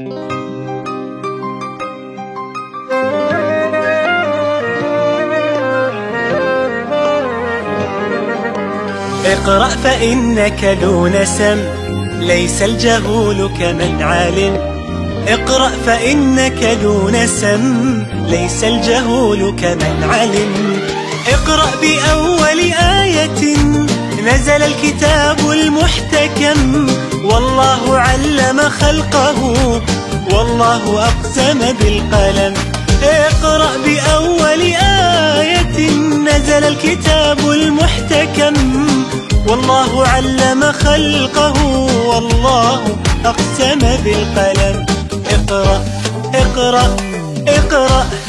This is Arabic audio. اقرأ فإنك دون سم ليس الجهول كمن علم. اقرأ فإنك دون سم ليس الجهول كمن علم. اقرأ بأول آية نزل الكتاب المحتكم. والله علم خلقه والله أقسم بالقلم. اقرأ بأول آية نزل الكتاب المحتكم. والله علم خلقه والله أقسم بالقلم. اقرأ اقرأ اقرأ